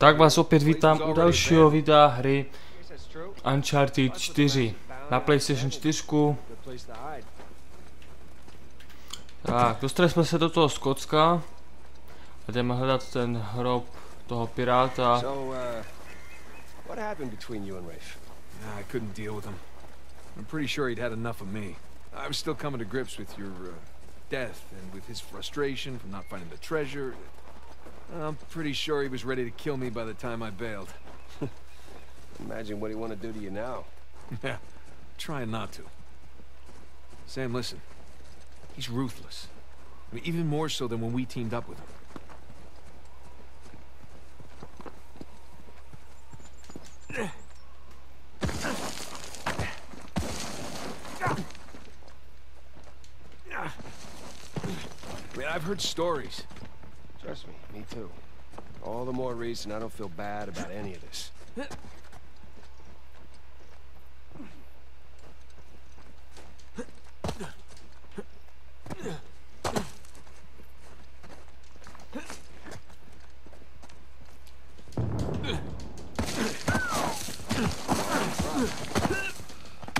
Tak vás opět vítám u dalšího videa hry Uncharted 4 na PlayStation 4. Tak, dostali jsme se do toho Skotska a jdeme hledat ten hrob toho piráta. I couldn't deal with him. I'm pretty sure he'd had enough of me. I was still coming to grips with your death and with his frustration from not finding the treasure. I'm pretty sure he was ready to kill me by the time I bailed. Imagine what he want to do to you now. Yeah, trying not to. Sam, listen. He's ruthless. I mean, even more so than when we teamed up with him. I've heard stories. Trust me, me too. All the more reason I don't feel bad about any of this.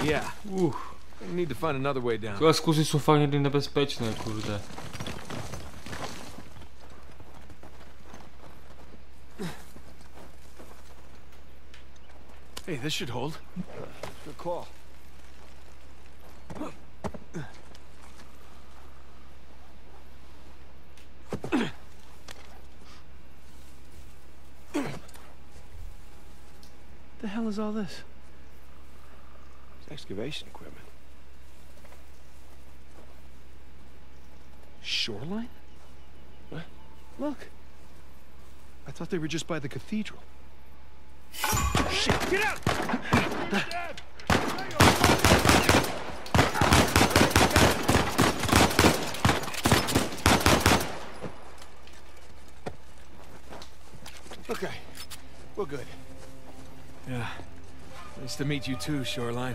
Yeah. We need to find another way down. Tyhle zkusy jsou fakt někdy nebezpečné, kurde. Hey, this should hold. Good call. The hell is all this? It's excavation equipment. Shoreline? What? Look. I thought they were just by the cathedral. Shit! Get out! Okay, we're good. Yeah, nice to meet you too, Shoreline.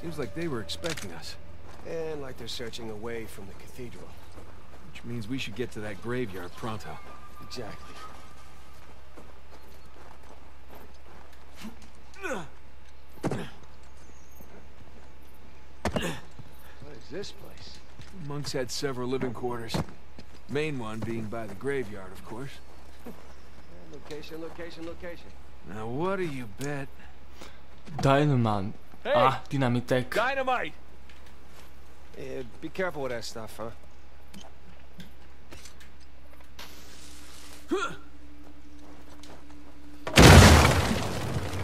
Seems like they were expecting us. And like they're searching away from the cathedral. Which means we should get to that graveyard pronto. Exactly. This place. Monks had several living quarters. Main one being by the graveyard, of course. Location, location, location. Now what do you bet? Dynamite. Hey. Ah, dynamite. Dynamite. Be careful with that stuff, huh?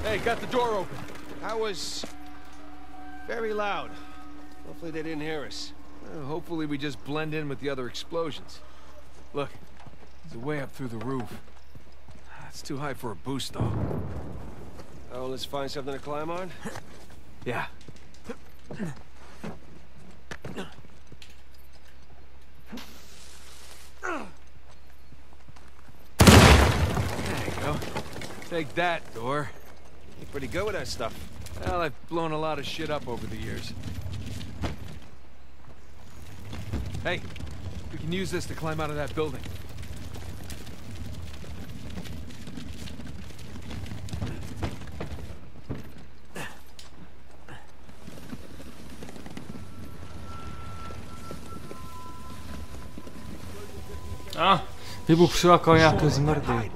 Hey, got the door open. That was very loud. Hopefully they didn't hear us. Well, hopefully we just blend in with the other explosions. Look, there's a way up through the roof. It's too high for a boost, though. Oh, let's find something to climb on? Yeah. There you go. Take that, door. You're pretty good with that stuff. Well, I've blown a lot of shit up over the years. Hey, we can use this to climb out of that building. Ah, vybuch přilákal nějaké zmrdy.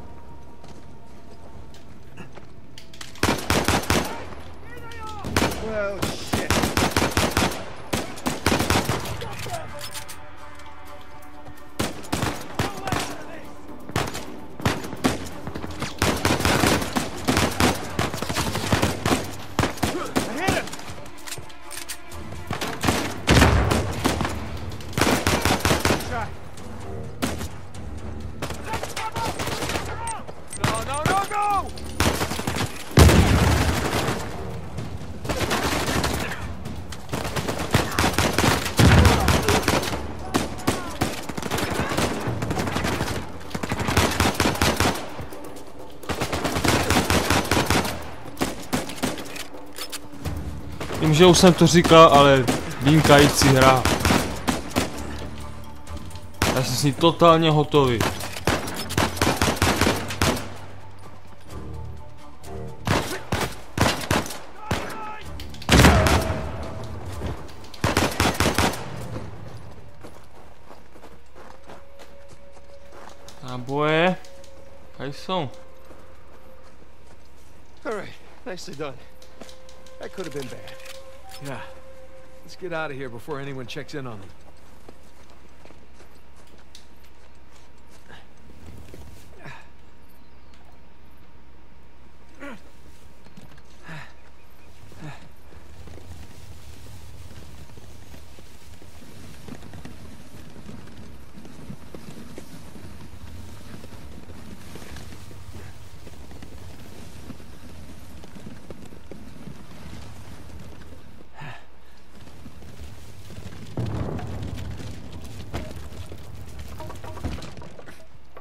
Vím, že už jsem to říkal, ale vynikající hra. Já jsem s ní totálně hotový. są. All right, nicely done. That could have been bad. Yeah. Let's get out of here before anyone checks in on them.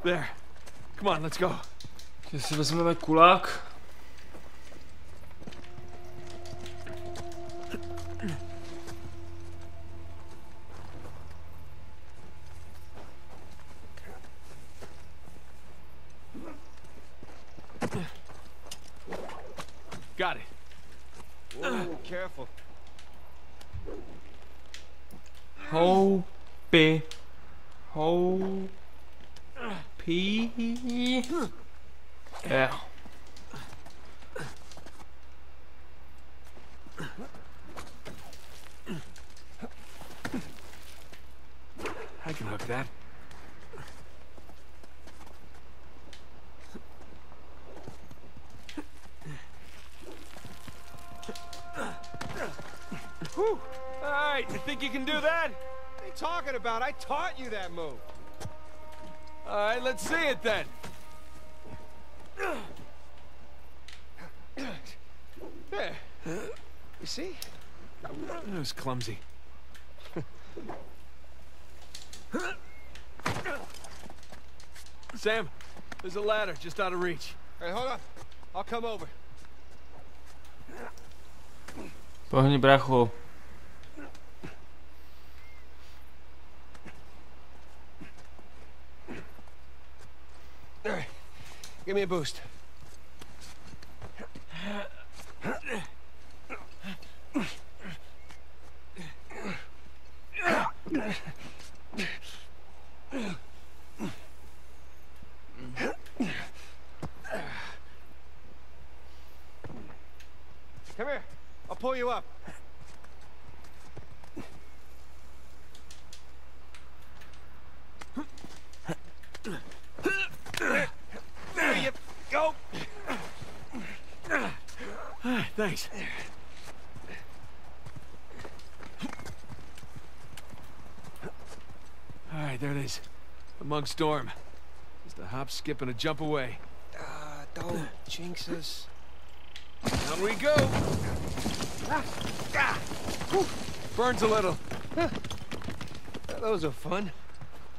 There. Come on, let's go. Když si vezmeme kulák. Got it. Whoa, careful. Yeah. I can hook that. Whew. All right, you think you can do that? What are you talking about? I taught you that move. All right, let's see it then. There. You see? That was clumsy. Sam, there's a ladder just out of reach. All right, hold on. I'll come over. Pohni brachu. Give me a boost. Come here. I'll pull you up. Thanks. All right, there it is. The monk's dorm. Just a hop, skip, and a jump away. Don't jinx us. Down we go. Burns a little. Those are fun.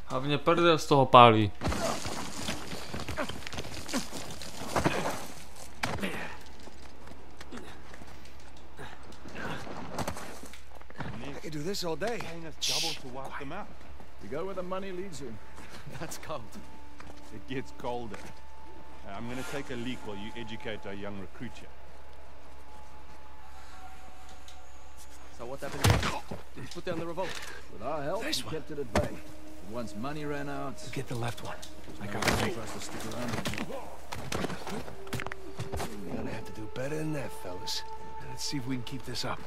Hlavně prdel z toho pálí. All day. Shh, to walk them out. You go where the money leads you. That's cold. It gets colder. I'm gonna take a leak while you educate our young recruit here. So what happened here? Did you put down the revolt? With our help, we kept it at bay. Once money ran out... Get the left one. I got it. For us to stick around. We're gonna have to do better than that, fellas. Let's see if we can keep this up.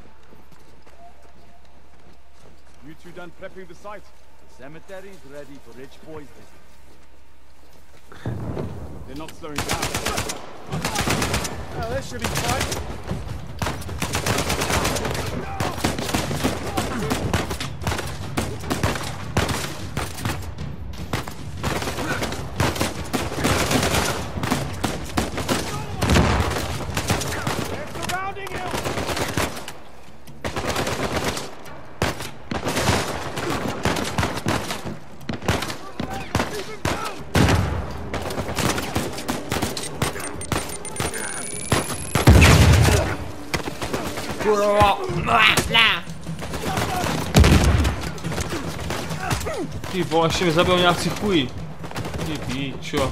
You two done prepping the site? The cemetery is ready for rich boys' visit. They're not slowing down. Oh, this should be fun. They're surrounding him! Ty bože, mi zabil nějaký chuj. Ty píčo.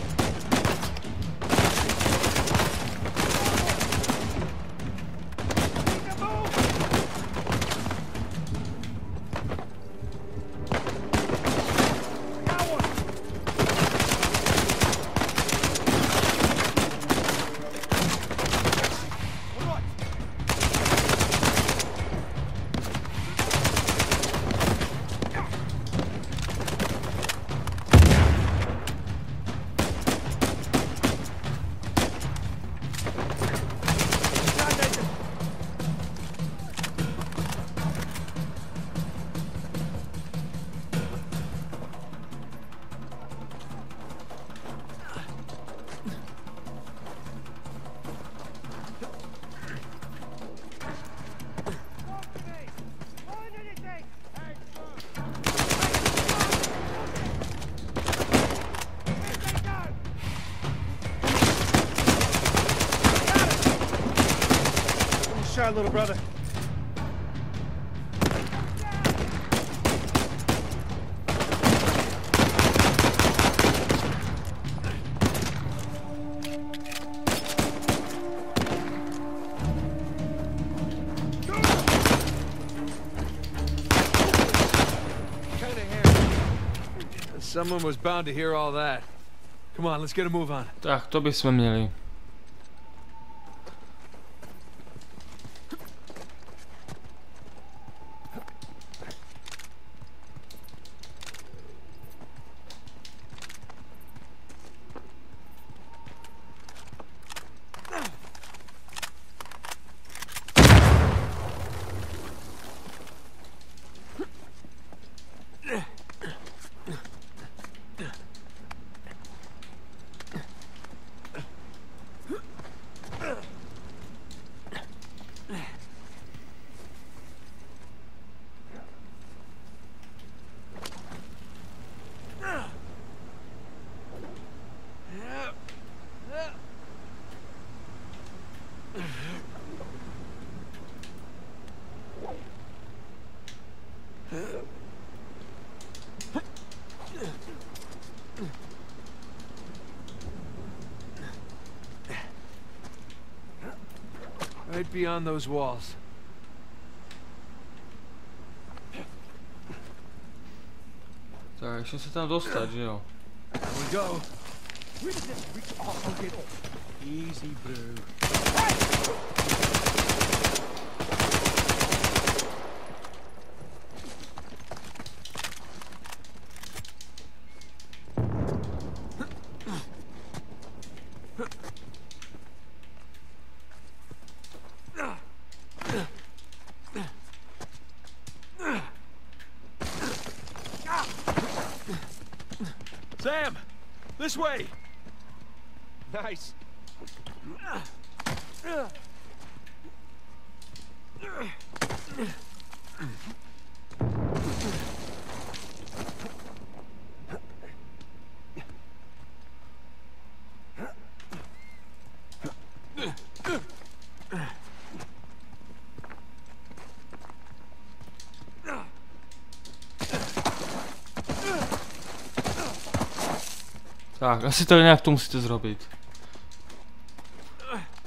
shot, little brother. Someone was bound to hear all that. Come on, let's get a move on. Tak, to bychom měli. Right beyond those walls. Tak, ještě se tam dostat, že jo? Here we go. Easy, bro. Sam, this way. Nice. Tak, asi to nějak to musíte zrobit.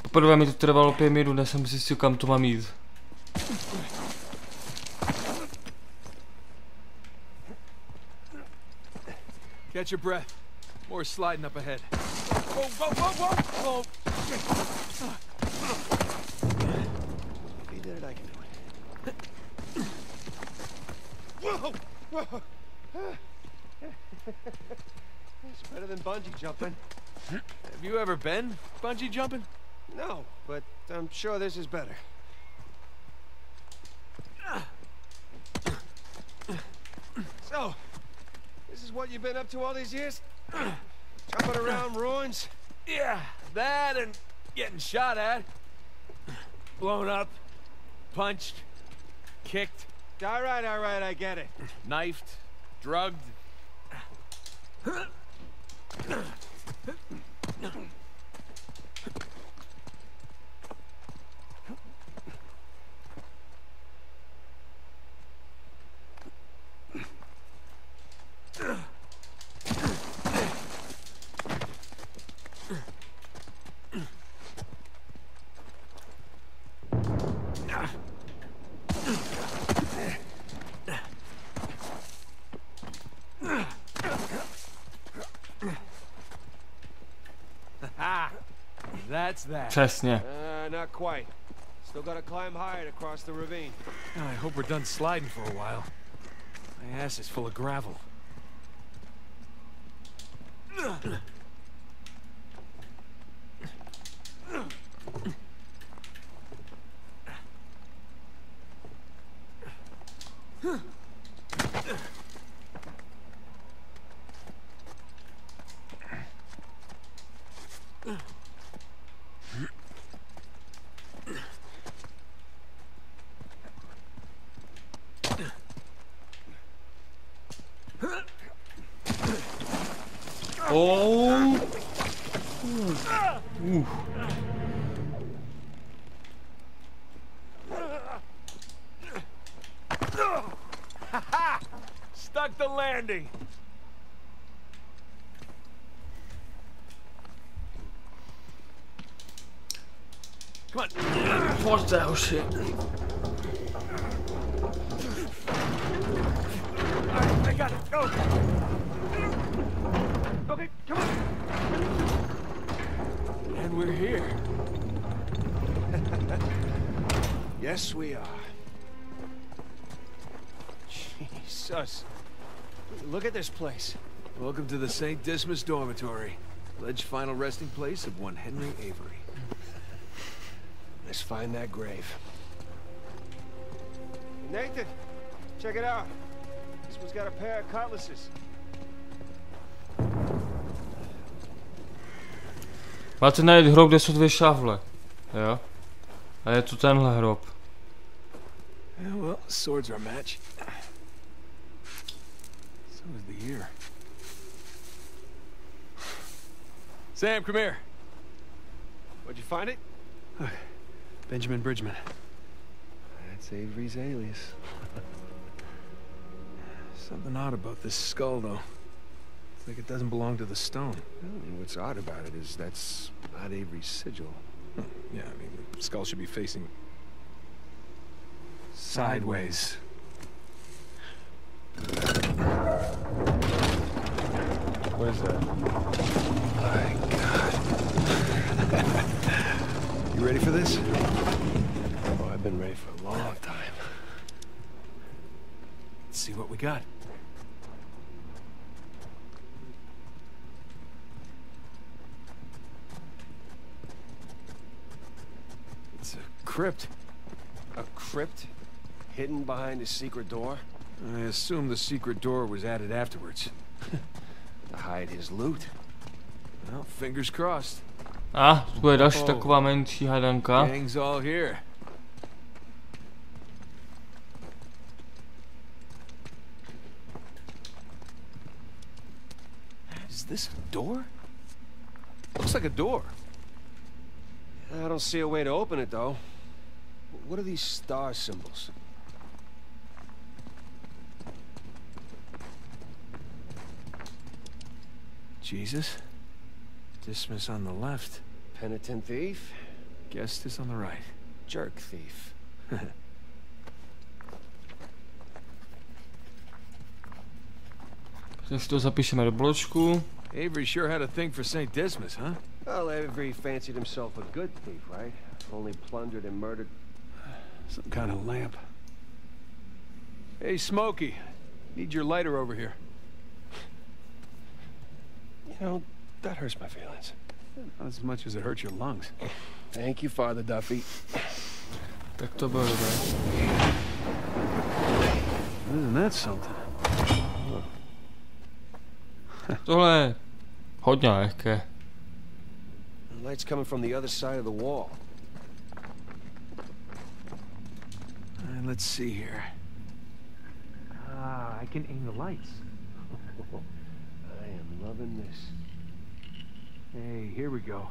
Poprvé mi to trvalo 5 minut, než jsem zjistil, kam to mám jít. Get your breath. More sliding up ahead. Whoa, whoa, whoa, whoa. If he did it, I can do it. Whoa, whoa. It's better than bungee jumping. Have you ever been bungee jumping? No, but I'm sure this is better. So, this is what you've been up to all these years? Jumping around ruins? Yeah, that and getting shot at. Blown up. Punched. Kicked. All right, I get it. Knifed. Drugged. Přesně. Not quite. Still got to climb higher across the ravine. I hope we're done sliding for a while. My ass is full of gravel. landing. Come on. What the hell shit? Alright, I got it. Go. Okay, come on. And we're here. Yes, we are. Jesus. Look at this place. Welcome to the Saint Dismas Dormitory. Alleged final resting place of one Henry Avery. Let's find that grave. Nathan, check it out. This one's got a pair of cutlasses. Máte najít hrob, kde jsou dvě šavle. Jo. A je tu tenhle hrob. Yeah, well, swords are a match. So is the year. Sam, come here. Where'd you find it? Look, Benjamin Bridgman. That's Avery's alias. Something odd about this skull, though. It's like it doesn't belong to the stone. I mean, what's odd about it is that's not Avery's sigil. Yeah, I mean, the skull should be facing sideways. What is that? My God. You ready for this? Oh, I've been ready for a long time. Let's see what we got. It's a crypt. A crypt? Hidden behind a secret door? I assume the secret door was added afterwards. To hide his loot. Well, fingers crossed. Ah, tu je další taková menší hadanka. Gang's all here. Is this a door? Looks like a door. I don't see a way to open it, though. What are these star symbols? Jesus, Dismas on the left. Penitent thief. Guest is on the right. Jerk thief. Just to zapíšeme do bločku. Avery sure had a thing for Saint Dismas, huh? Well, Avery fancied himself a good thief, right? Only plundered and murdered. Some kind of lamp. Hey, Smokey, need your lighter over here. You know, that hurts my feelings. Not as much as it hurts your lungs. Thank you, Father Duffy. Tak to bylo. Isn't that something? Tohle je hodně lehké. The light's coming from the other side of the wall. Let's see here. Ah, I can aim the lights. I am loving this. Hey, here we go.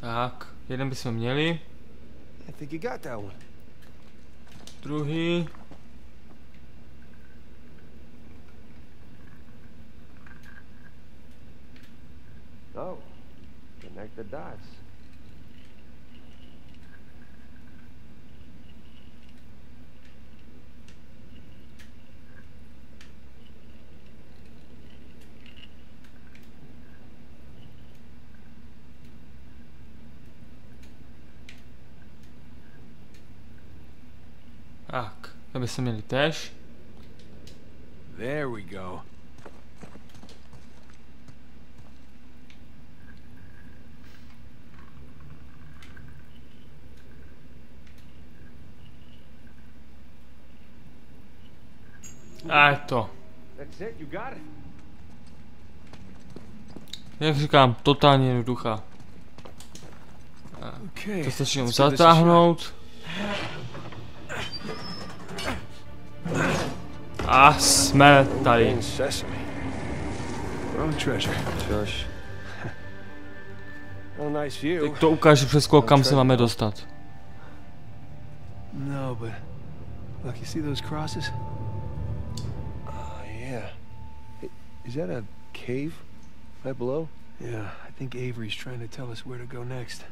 Tak, jeden bychom měli. I think you got that one. Druhý. Oh, connect the dots. Tak, to bychom měli též. There we go. A to. Jak říkám, totálně jednoduchá. To stačí jenom zatáhnout. A jsme tady. Teď to ukážu přes koho, kam se máme dostat. No, but look, you see those crosses? Oh, yeah. Hey, is that a cave right below? Yeah, I think Avery's trying to tell us where to go next.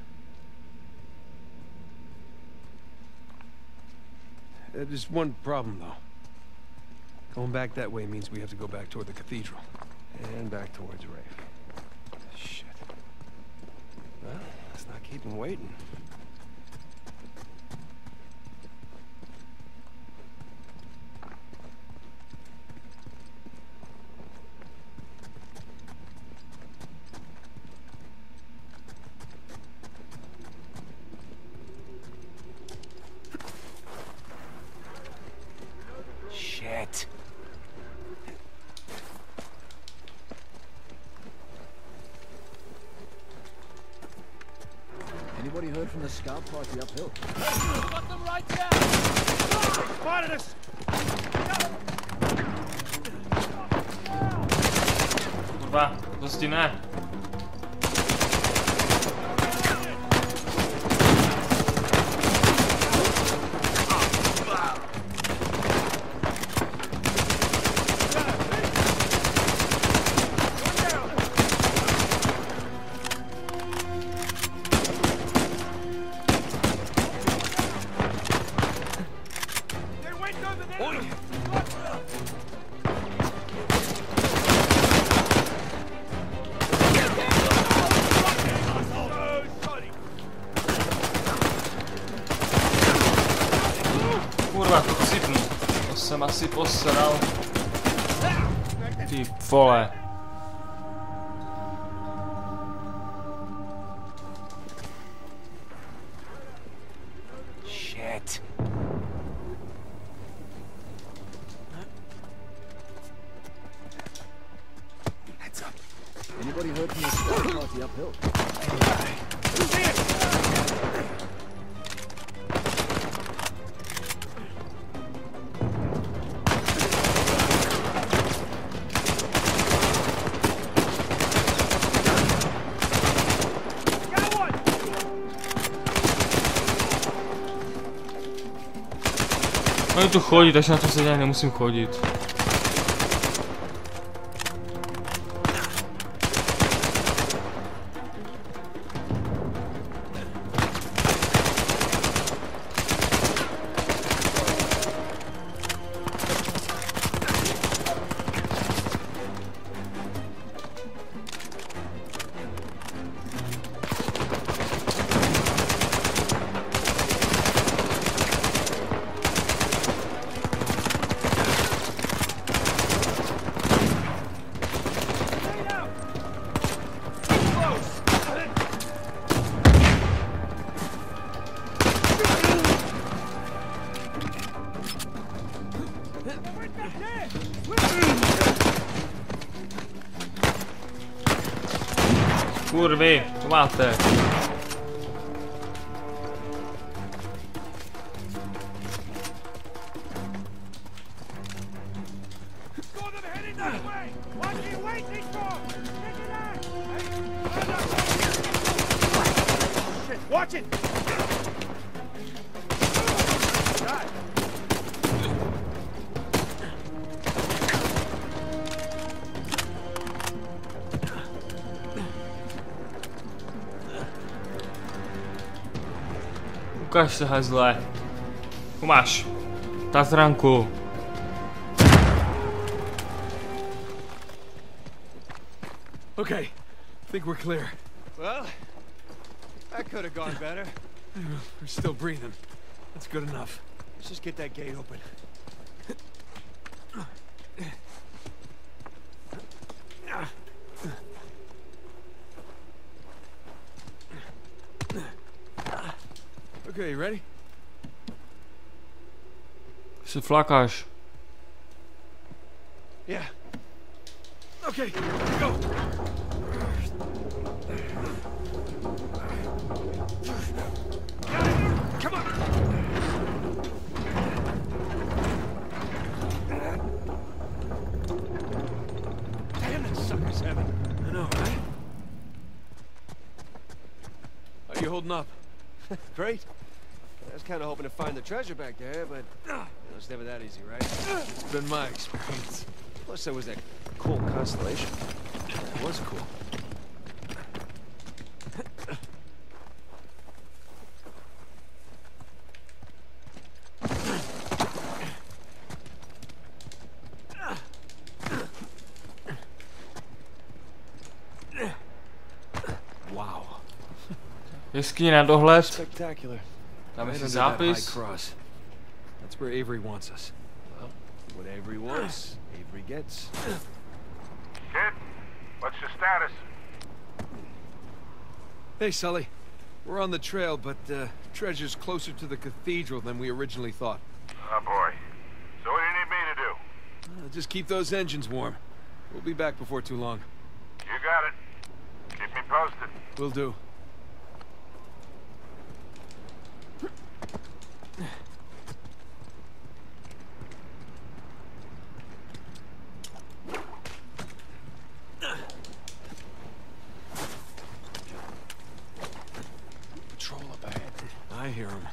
There's one problem, though. Going back that way means we have to go back toward the cathedral. And back towards Rafe. Shit. Well, let's not keep him waiting. Scout party uphill. Got them right down! They spotted us! Kurwa, Gustinę! Asi posral. Ty vole. Shit. Heads up. Anybody heard from the scout party uphill? Tu chodit, až na to se já nemusím chodit. Kurvy, co máte? Ukaž se, hezle. Tu máš. Ta zranku. Okay, I think we're clear. Well, that could have gone better. We're still breathing. That's good enough. Let's just get that gate open. Okay, you ready? It's a flakage. Yeah. Okay, go. Come on. Damn, that sucker's heavy. I know, right? How are you holding up? Great. I was kind of hoping to find the treasure back there, but it's never that easy, right? It's been my experience. Plus, there was that cool constellation. It was cool. Jeskyně na dohled. Dáme si zápis. That's where Avery wants us. Well, what Avery wants, Avery gets. Kid, what's your status? Hey, Sully. We're on the trail, but treasure's closer to the cathedral than we originally thought. Oh boy. So what do you need me to do? Just keep those engines warm. We'll be back before too long. You got it. Keep me posted. Will do. Patrol up ahead. I hear him.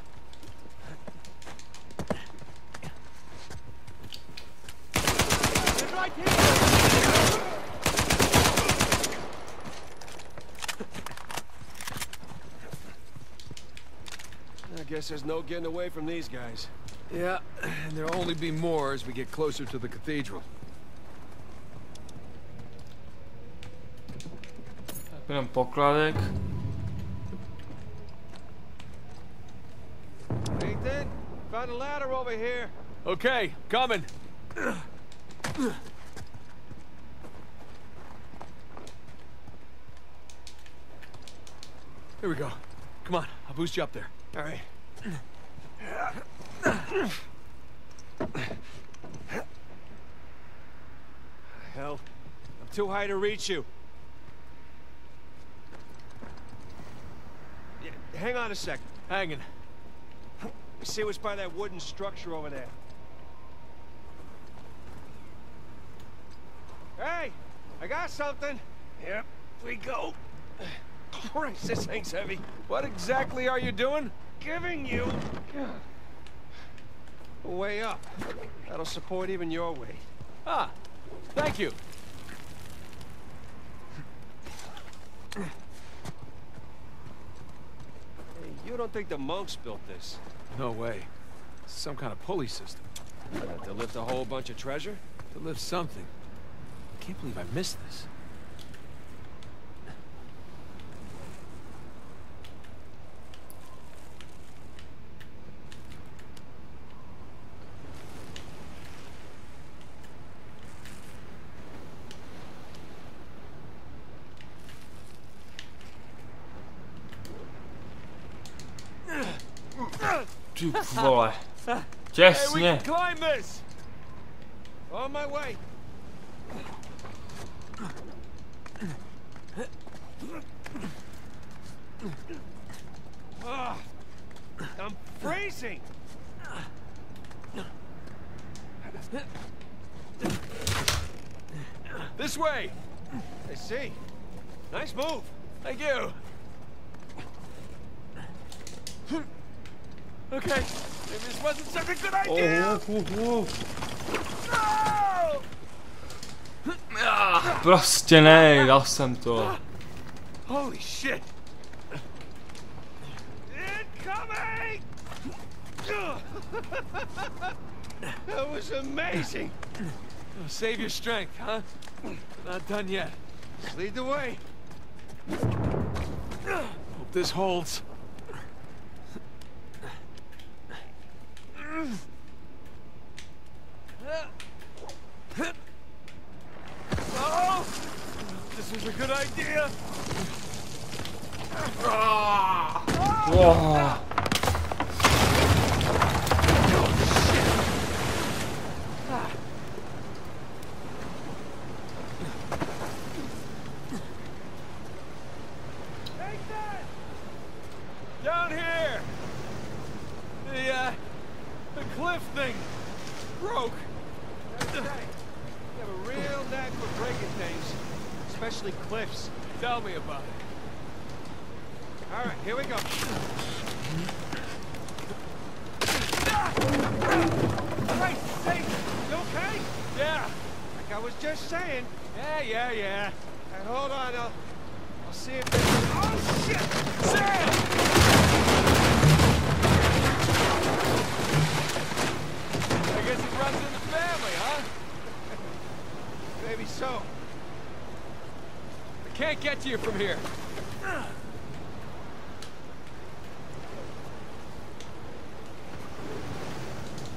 They're right here. I guess there's no getting away from these guys. Yeah, and there'll only be more as we get closer to the cathedral. Jenom pokladek. Nathan, found a ladder over here. Okay, coming. Here we go. Come on, I'll boost you up there. All right. Hell, I'm too high to reach you. Yeah, hang on a second. Hanging. See what's by that wooden structure over there. Hey, I got something. Yep, we go. Christ, this thing's heavy. What exactly are you doing? Giving you a way up. That'll support even your weight. Ah, thank you. Hey, you don't think the monks built this? No way. It's some kind of pulley system. To lift a whole bunch of treasure? To lift something. I can't believe I missed this. Vole. Těsně. This way. I see. Nice move. Thank you. Okay, maybe this wasn't such a good idea. Prostě ne, dal jsem to. Holy shit! Incoming! That was amazing. Save your strength, huh? Not done yet. Just lead the way. Hope this holds. Oh, this is a good idea. Whoa. Take that down here. The cliff thing broke. That's right. You have a real knack for breaking things, especially cliffs. Tell me about it. All right, here we go. Hey, hey, you okay? Yeah. Like I was just saying. Yeah. Hey, hold on, I'll see if there's... Oh, shit! Sam! I guess it runs in the family, huh? Maybe so. I can't get to you from here.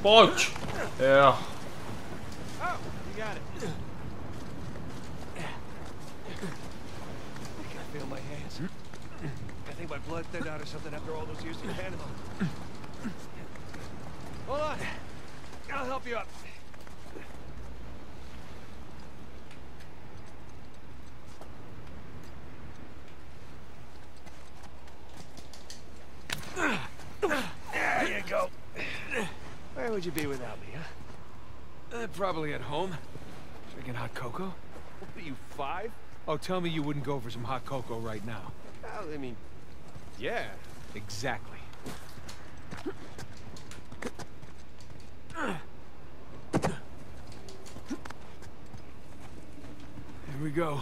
Punch! Yeah. Oh, you got it. I can feel my hands. I think my blood thinned out or something after all those years in Hannibal. Hold on. I'll help you up. There you go. Where would you be without me, huh? Probably at home. Drinking hot cocoa? What are you, 5? Oh, tell me you wouldn't go for some hot cocoa right now. Well, I mean... Yeah. Exactly. Here we go.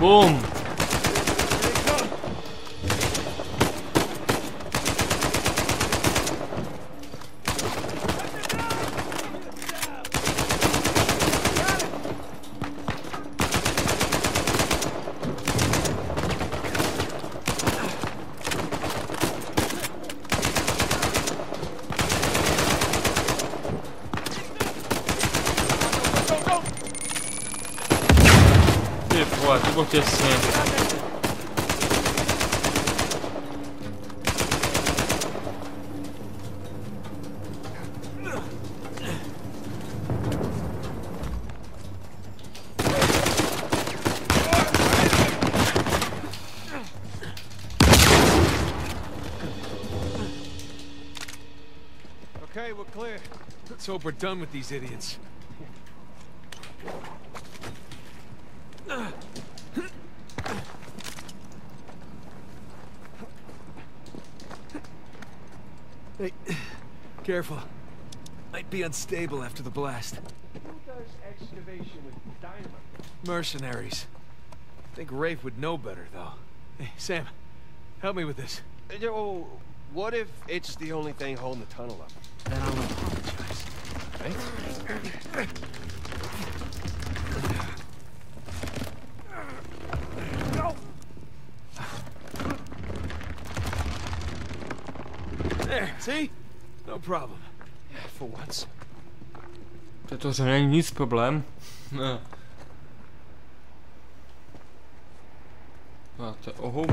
Boom! Just him. Okay, we're clear. Let's hope we're done with these idiots. Careful. Might be unstable after the blast. Who does excavation with dynamite? Mercenaries. I think Rafe would know better, though. Hey, Sam, help me with this. You know, what if it's the only thing holding the tunnel up? Then I'll apologize. Right? No. There, see? No problem. For once. To że nie nic problem. A to oho.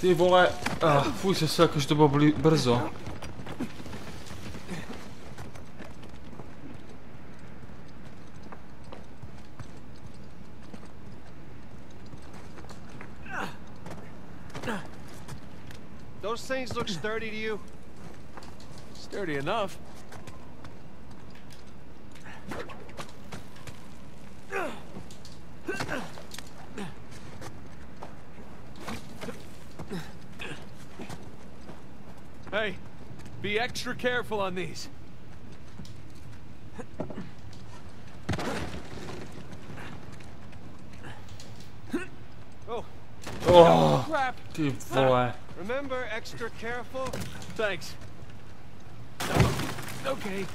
Ty wolę. Fuj, se jakoś to było brzo. Those things look sturdy to you? Sturdy enough. Hey, be extra careful on these. Oh, crap. Good boy. Remember, extra careful. Thanks. Okay.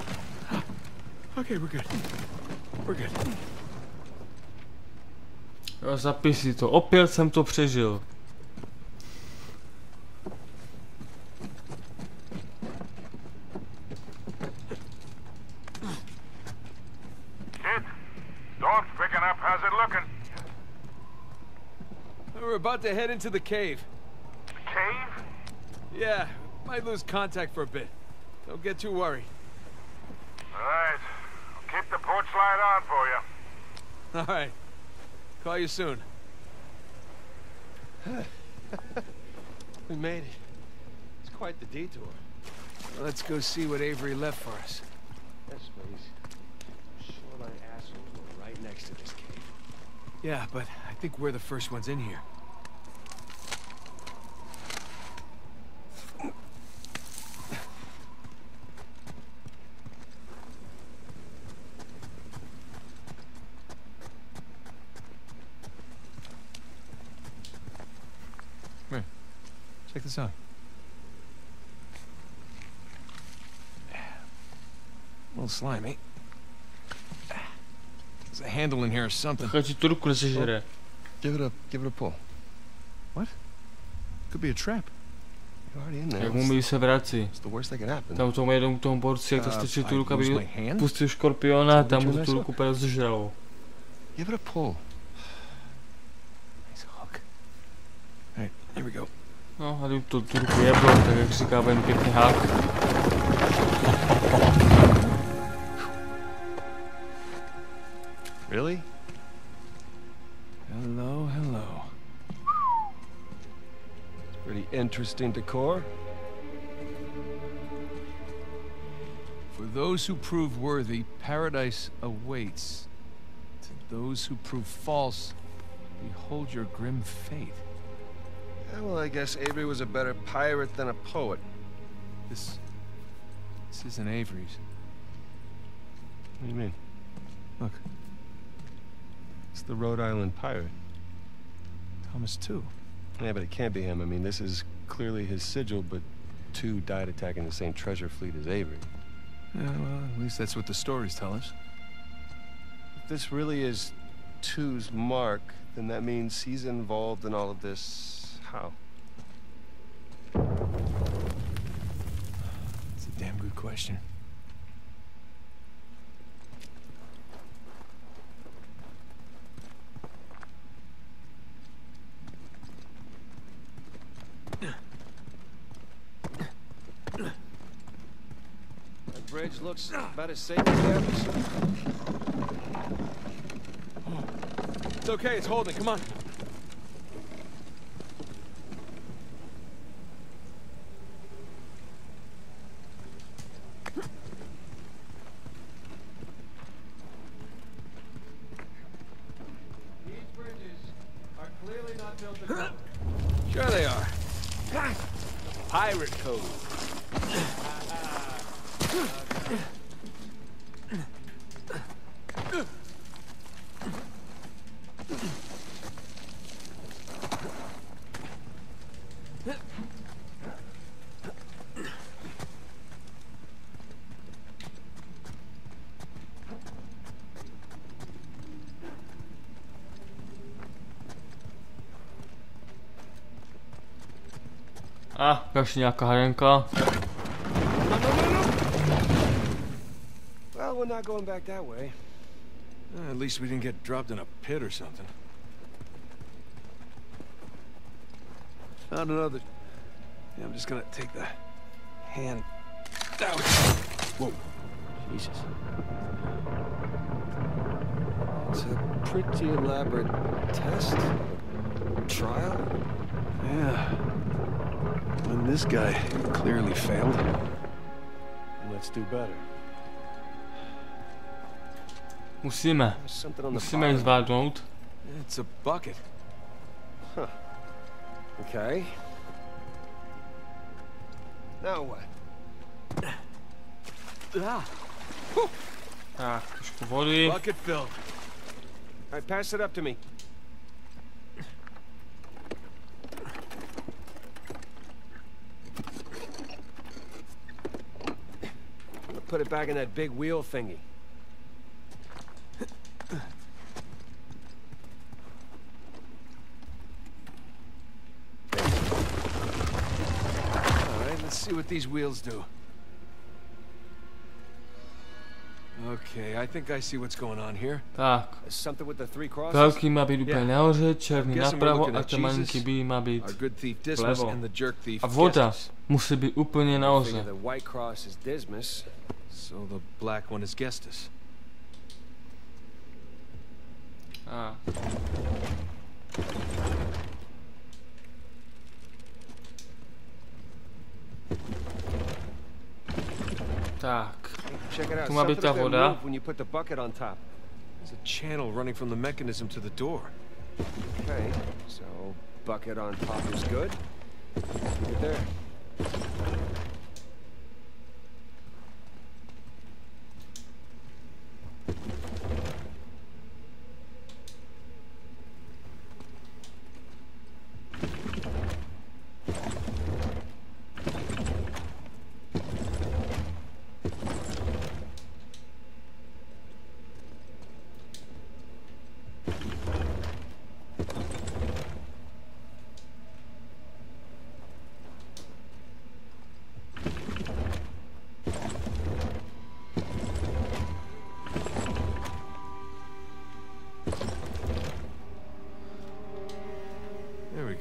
Okay, we're good. We're good. Jo, zapiš si to. Opět jsem to přežil. Kid, dog's picking up. How's it looking? We're about to head into the cave. Yeah, might lose contact for a bit. Don't get too worried. slide on for you. All right. Call you soon. We made it. It's quite the detour. Well, let's go see what Avery left for us. Yes, please. Shoreline assholes were right next to this cave. Yeah, but I think we're the first ones in here. Check this out. A little slimy. There's a handle in here or something. Oh, give it a pull. What? Could be a trap. You're already in there. Jak mu my się wraci? It's the worst that can happen. Tam tomu jednou tomu borci, jak to stačí Turka, by pustil škorpiona, tam mu Turku úplně zežralo. Give it a pull. Nice hook. All right, here we go. No, ale to Turku jeblo, tak jak říká ven pěkný hák. Really? Hello, hello. It's pretty interesting decor. For those who prove worthy, paradise awaits. To those who prove false, behold your grim fate. Yeah, well, I guess Avery was a better pirate than a poet. This isn't Avery's. What do you mean? Look. It's the Rhode Island pirate. Thomas Tew. Yeah, but it can't be him. I mean, this is clearly his sigil, but Tew died attacking the same treasure fleet as Avery. Yeah, well, at least that's what the stories tell us. If this really is Tew's mark, then that means he's involved in all of this. How? That's a damn good question. That bridge looks about as safe as ever. Oh. It's okay, it's holding, come on. A, ještě nějaká hajenka. Well, we're not going back that way. At least we didn't get dropped in a pit or something. Found another. Yeah, I'm just gonna take the hand out. Whoa. Jesus. It's a pretty elaborate test. Trial? Yeah. And this guy clearly failed. Let's do better. Musíme zvládnout. It's a bucket. Huh. Okay. Now what? Ah, trošku vody. Bucket filled. All right, pass it up to me. Put it back in that big wheel thingy. All right, let's see what these wheels do. Okay, I think I see what's going on here. Tak. Something with the three crosses. Velký má být úplně nahoře, černý napravo a ten malinký bílý má být vlevo. A voda musí být úplně nahoře. So the black one is Gestus. Ah. Tak. Tu ma być ta woda. There's a channel running from the mechanism to the door. Okay, so bucket on top is good. Keep it there.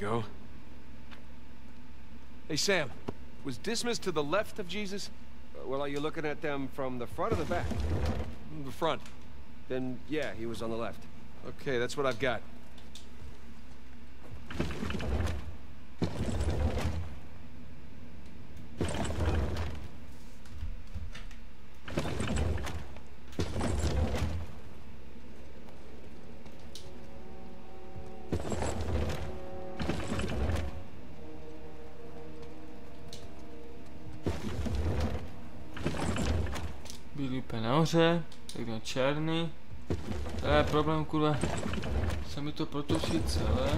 Go. Hey Sam, was Dismas to the left of Jesus? Well, are you looking at them from the front or the back? The front. Then yeah, he was on the left. Okay, that's what I've got. Nahoře, takhle černý. To je problém, kurva. Se mi to protuší celé.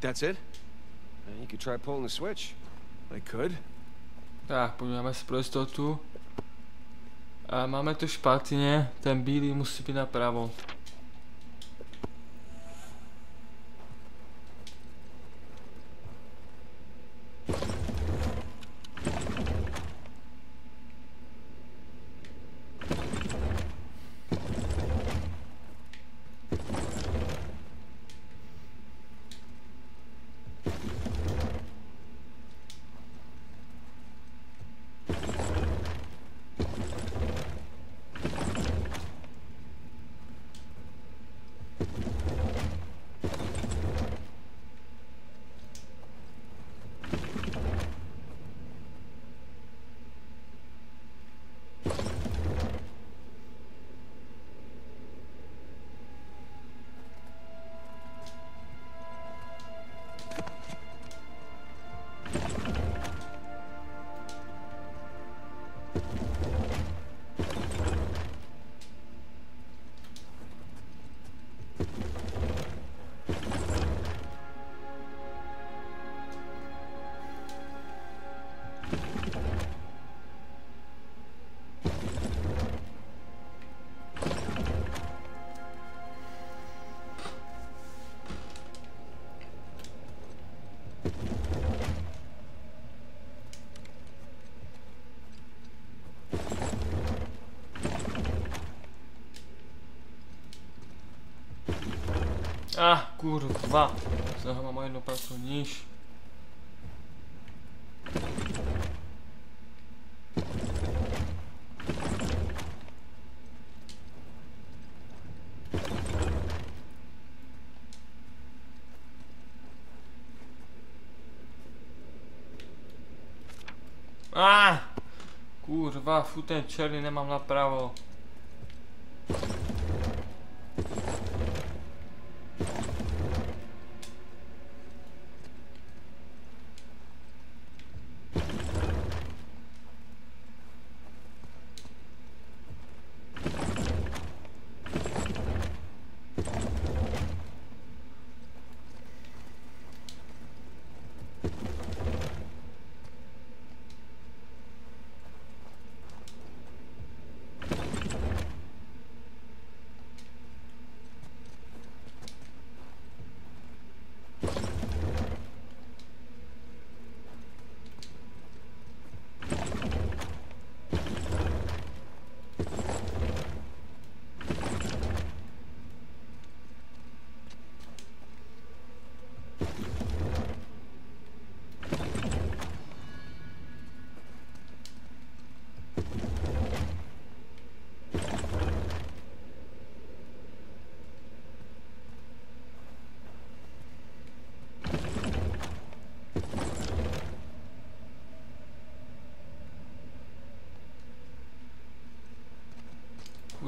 That's it? You could try pulling the switch. I could. Tak, podíváme si pro jistotu. A máme to špatně, ten bílý musí být napravo. Ah, kurwa, znowu mam jedno palce niż. Ah, kurwa, futem czerny nie mam na prawo.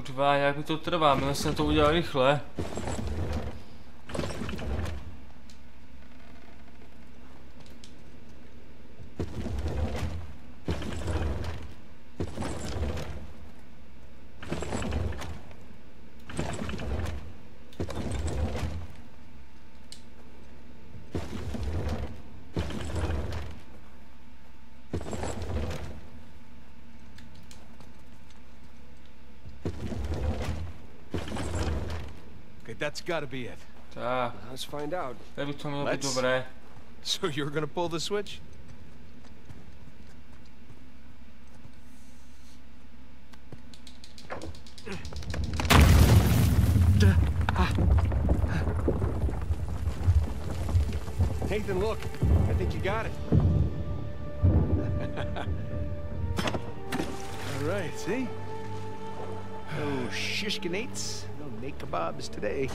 Kurva, jak mi to trvá, měl jsem to udělat rychle. That's gotta be it. Ah. Let's find out. So you're gonna pull the switch? Nathan, look. I think you got it. All right, see? Oh, shishkinates. Make kebabs today.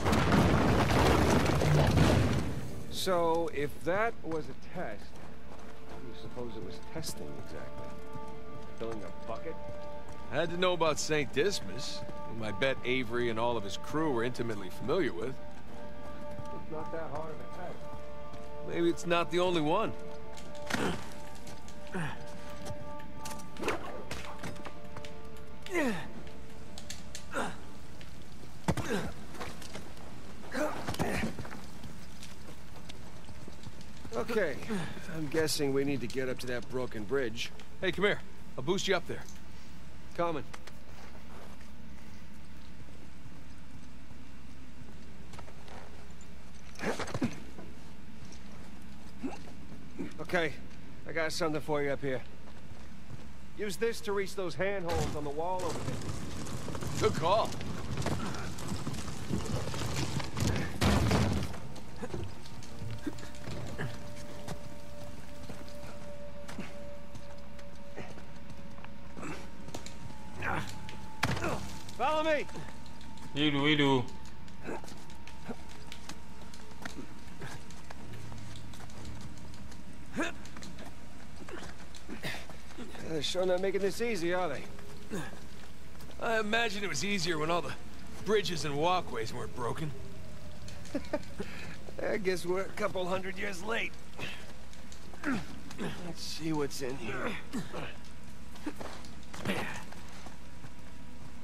So, if that was a test, you suppose it was testing exactly? Filling a bucket? I had to know about Saint Dismas, whom I bet Avery and all of his crew were intimately familiar with. It's not that hard of a test. Maybe it's not the only one. Okay, I'm guessing we need to get up to that broken bridge. Hey, come here. I'll boost you up there. Coming. Okay, I got something for you up here. Use this to reach those handholds on the wall over there. Good call. Follow me. You do. They're sure not making this easy, are they? I imagine it was easier when all the bridges and walkways weren't broken. I guess we're a couple hundred years late. Let's see what's in here.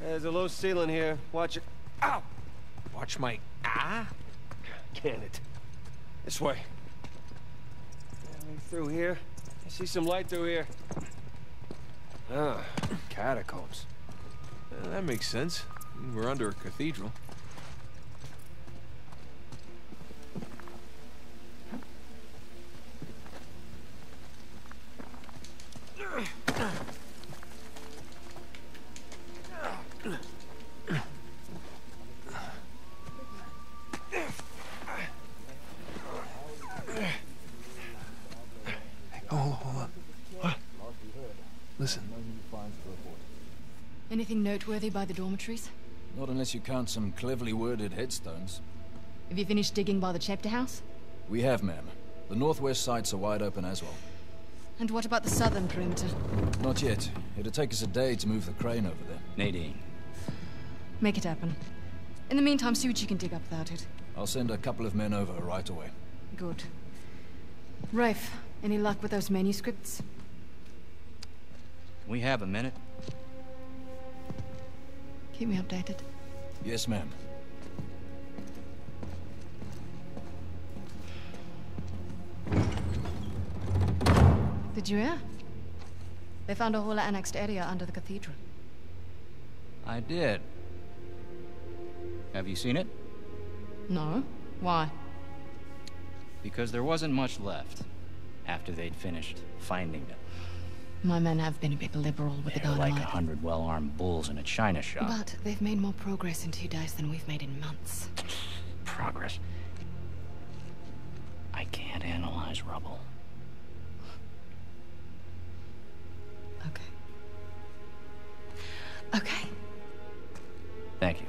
There's a low ceiling here. Watch it. Ow! Watch my ah? Can it? This way. Through here. I see some light through here. Ah, catacombs. That makes sense. We're under a cathedral. Anything noteworthy by the dormitories? Not unless you count some cleverly worded headstones. Have you finished digging by the chapter house? We have, ma'am. The northwest sides are wide open as well. And what about the southern perimeter? Not yet. It'll take us a day to move the crane over there. Nadine. Make it happen. In the meantime, see what you can dig up without it. I'll send a couple of men over right away. Good. Rafe, any luck with those manuscripts? We have a minute. Keep me updated. Yes, ma'am. Did you hear? They found a whole annexed area under the cathedral. I did. Have you seen it? No. Why? Because there wasn't much left after they'd finished finding it. My men have been a bit liberal with the dynamite. Like 100 well-armed bulls in a china shop. But they've made more progress in 2 days than we've made in months. Progress? I rubble. Okay. Thank you.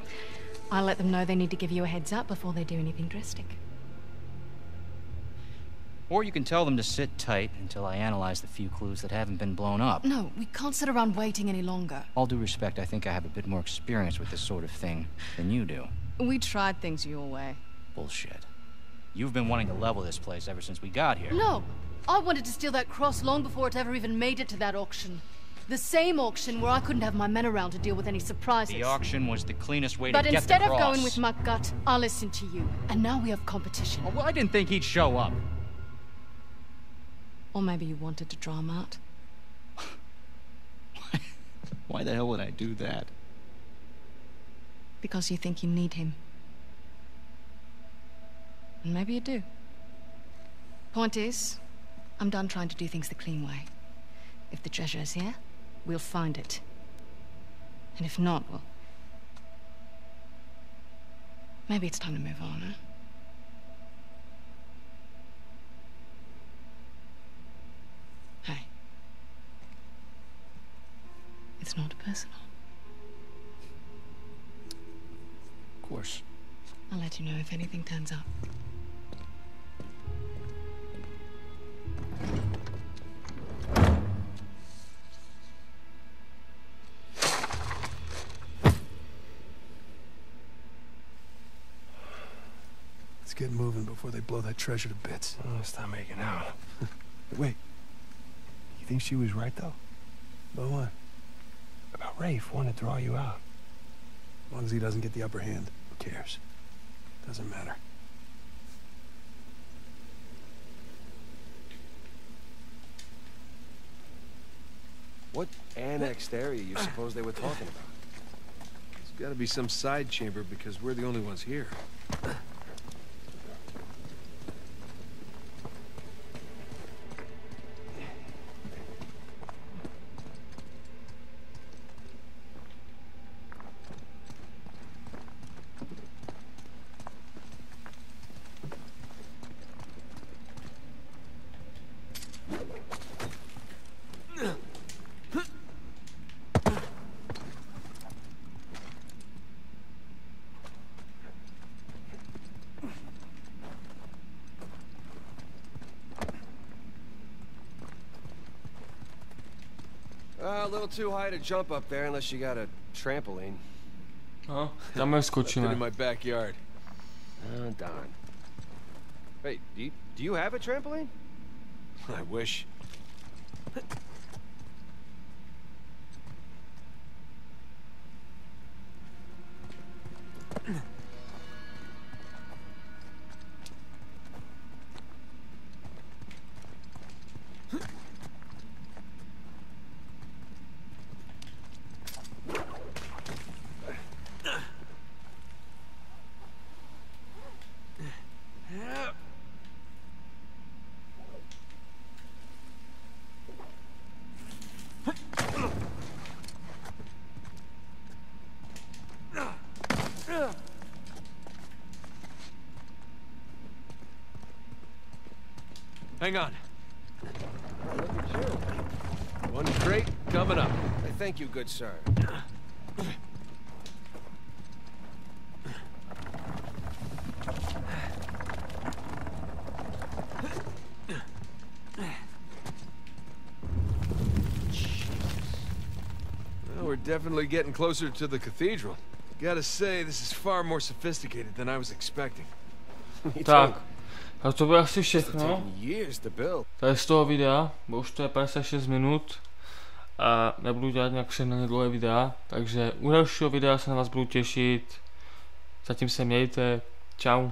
I'll let them know they need to give you a heads up before they do anything drastic. Or you can tell them to sit tight until I analyze the few clues that haven't been blown up. No, we can't sit around waiting any longer. All due respect, I think I have a bit more experience with this sort of thing than you do. We tried things your way. Bullshit. You've been wanting to level this place ever since we got here. No, I wanted to steal that cross long before it ever even made it to that auction. The same auction where I couldn't have my men around to deal with any surprises. The auction was the cleanest way to get the cross. But instead of going with my gut, I'll listen to you. And now we have competition. Oh, well, I didn't think he'd show up. Or maybe you wanted to draw him out. Why the hell would I do that? Because you think you need him. And maybe you do. Point is, I'm done trying to do things the clean way. If the treasure is here, we'll find it. And if not, well... maybe it's time to move on, huh? Hey. It's not personal. Of course. I'll let you know if anything turns up. Get moving before they blow that treasure to bits. Oh, stop making out. Wait. You think she was right, though? About what? About Rafe wanting to draw you out. As long as he doesn't get the upper hand, who cares? Doesn't matter. What annexed area you suppose they were talking about? There's gotta be some side chamber because we're the only ones here. A little too high to jump up there unless you got a trampoline. Oh, in my backyard. Oh, darn. Hey, do you have a trampoline? I wish. Hang on. Look at you. One crate coming up. Thank you, good sir. Well, we're definitely getting closer to the cathedral. Gotta say, this is far more sophisticated than I was expecting. A to bylo asi všechno. To je z toho videa, bo už to je 56 minut a nebudu dělat nějak přehnaně dlouhé videa, takže u dalšího videa se na vás budu těšit. Zatím se mějte, čau.